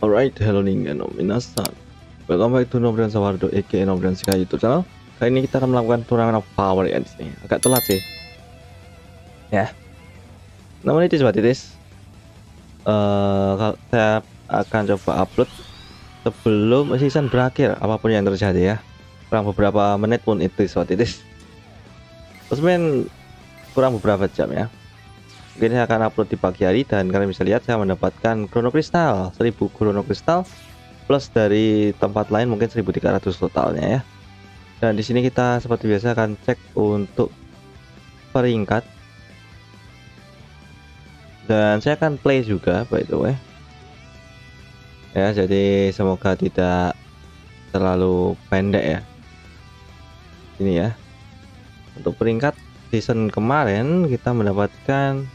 Alright, hello Ningano Minasan. Welcome back to NoWBrian Sawardo aka NoWBrian Sky YouTube channel. Kali ini kita akan melakukan turnamen of power ya di sini. Agak telat sih. Ya. Namanya itu Titis. Saya akan coba upload sebelum season berakhir, apapun yang terjadi ya. Kurang beberapa menit pun itu Titis. Terus main kurang beberapa jam ya. Mungkin saya akan upload di pagi hari, dan kalian bisa lihat saya mendapatkan chrono kristal 1000 chrono kristal plus dari tempat lain mungkin 1300 totalnya ya. Dan di sini kita seperti biasa akan cek untuk peringkat, dan saya akan play juga by the way ya, jadi semoga tidak terlalu pendek ya. Ini ya, untuk peringkat season kemarin kita mendapatkan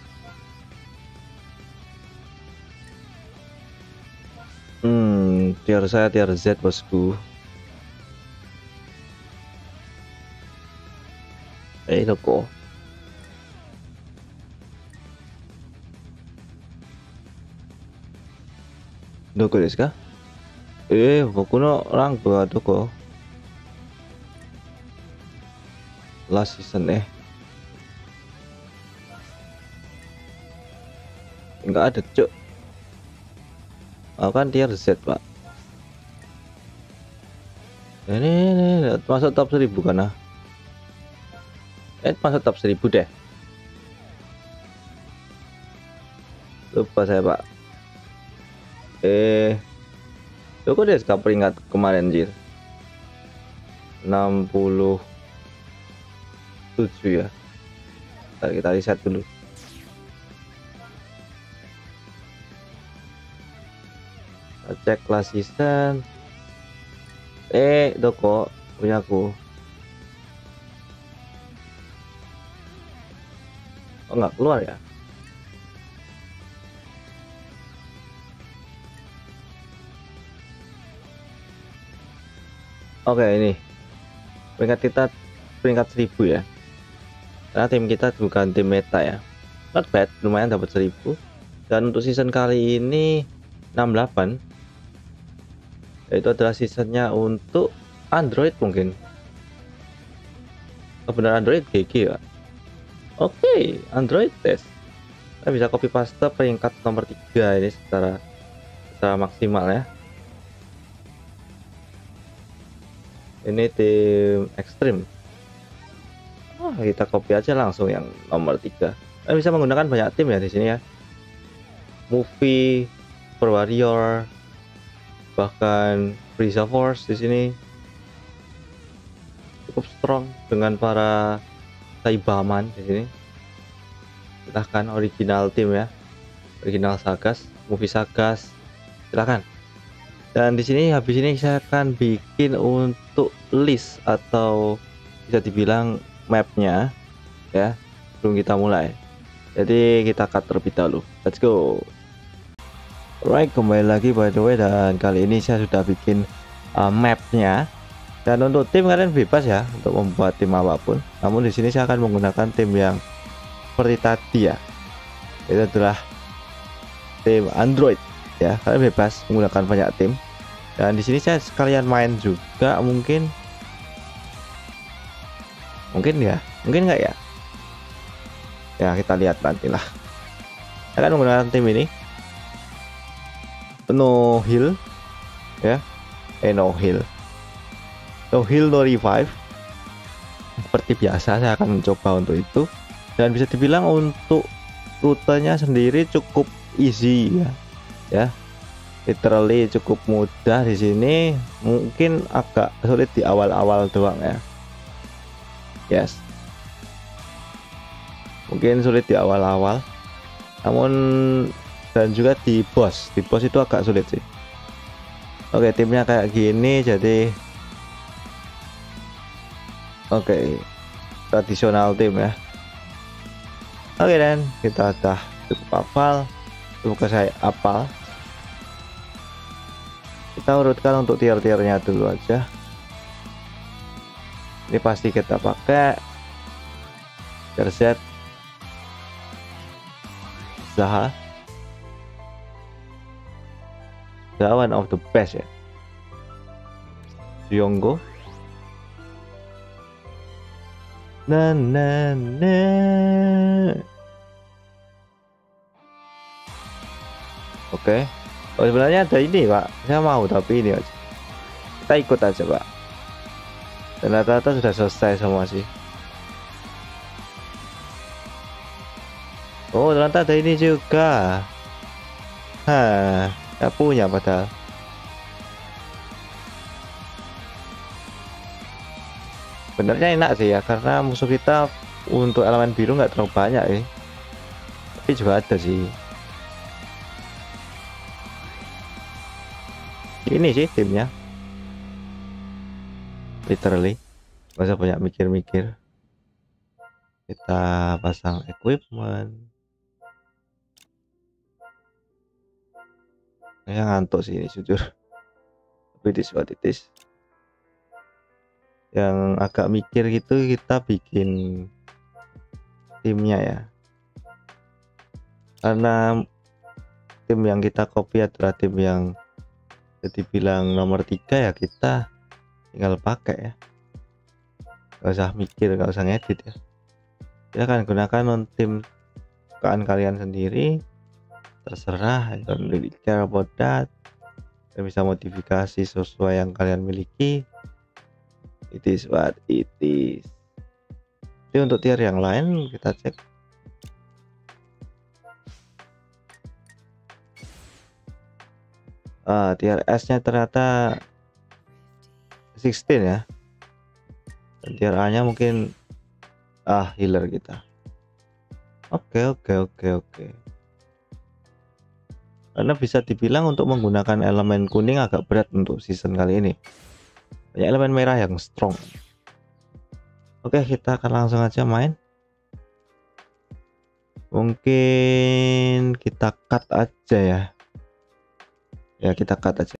tier Z bosku. Loko. Doko desu ka? Boku no rank wa doko? Last season Enggak ada, cuk. Kan tier Z, Pak. Ini masuk top 1000 kan? Masuk top 1000 deh. Lupa saya, Pak. Loh, kok dia skap peringkat kemarin, jir? 67 ya. Ntar kita reset dulu. Kita cek kelas season. Doko punya aku. Enggak keluar ya? Oke, ini peringkat kita peringkat 1000 ya, karena tim kita bukan tim meta ya. Not bad, lumayan dapat 1000. Dan untuk season kali ini 68, yaitu adalah seasonnya untuk Android mungkin. Benar Android GG ya. Oke, Android test. Kita bisa copy paste peringkat nomor 3 ini secara maksimal ya. Ini tim ekstrim. Kita copy aja langsung yang nomor 3. Kita bisa menggunakan banyak tim ya di sini ya. Movie, Super Warrior, bahkan Frieza Force di sini cukup strong dengan para Saibaman di sini. Silahkan original tim ya, original Sagas, movie Sagas, silahkan. Dan di sini habis ini saya akan bikin untuk list atau bisa dibilang mapnya ya, sebelum kita mulai. Jadi kita cut terlebih dahulu. Let's go. Alright, kembali lagi by the way, dan kali ini saya sudah bikin mapnya. Dan untuk tim kalian bebas ya untuk membuat tim apapun. Namun di sini saya akan menggunakan tim yang seperti tadi ya. Itu adalah tim Android ya. Kalian bebas menggunakan banyak tim. Dan di sini saya sekalian main juga mungkin. Mungkin ya, mungkin enggak ya. Ya, kita lihat nantilah. Saya akan menggunakan tim ini. No heal ya. No heal. No heal, no revive. Seperti biasa saya akan mencoba untuk itu. Dan bisa dibilang untuk rutenya sendiri cukup easy ya. Ya, literally cukup mudah di sini. Mungkin agak sulit di awal-awal doang ya. Yes. Mungkin sulit di awal-awal. Namun dan juga di boss itu agak sulit sih. Oke, timnya kayak gini jadi. Oke, tradisional tim ya. Oke, dan kita udah cukup hafal. Semoga saya hafal. Kita urutkan untuk tier-tiernya dulu aja. Ini pasti kita pakai tier Z, Zaha, the one of the best ya. Jonggo. Na na na. Oke. Oh sebenarnya ada ini Pak, saya mau tapi ini aja. Kita ikut aja Pak. Dan rata-rata sudah selesai semua sih. Oh ternyata ada ini juga. Hah, nggak punya padahal. Benernya enak sih ya, karena musuh kita untuk elemen biru nggak terlalu banyak ya. Tapi juga ada sih. Ini sih timnya. Literally. Nggak usah banyak mikir-mikir. Kita pasang equipment. Kayaknya ngantuk sih ini jujur. Tapi diswatitis. Yang agak mikir gitu kita bikin timnya ya, karena tim yang kita copy adalah tim yang jadi bilang nomor 3 ya, kita tinggal pakai ya, gak usah mikir, gak usah ngedit ya. Kita akan gunakan tim kesukaan kalian sendiri, terserah, I don't really care about that. Kalian bisa modifikasi sesuai yang kalian miliki. It is what it is. Jadi untuk tier yang lain kita cek. Tier S nya ternyata 16 ya. Dan tier A nya mungkin healer kita. Oke. Karena bisa dibilang untuk menggunakan elemen kuning agak berat untuk season kali ini. Banyak elemen merah yang strong. Oke, kita akan langsung aja main. Mungkin kita cut aja ya. Ya, kita cut aja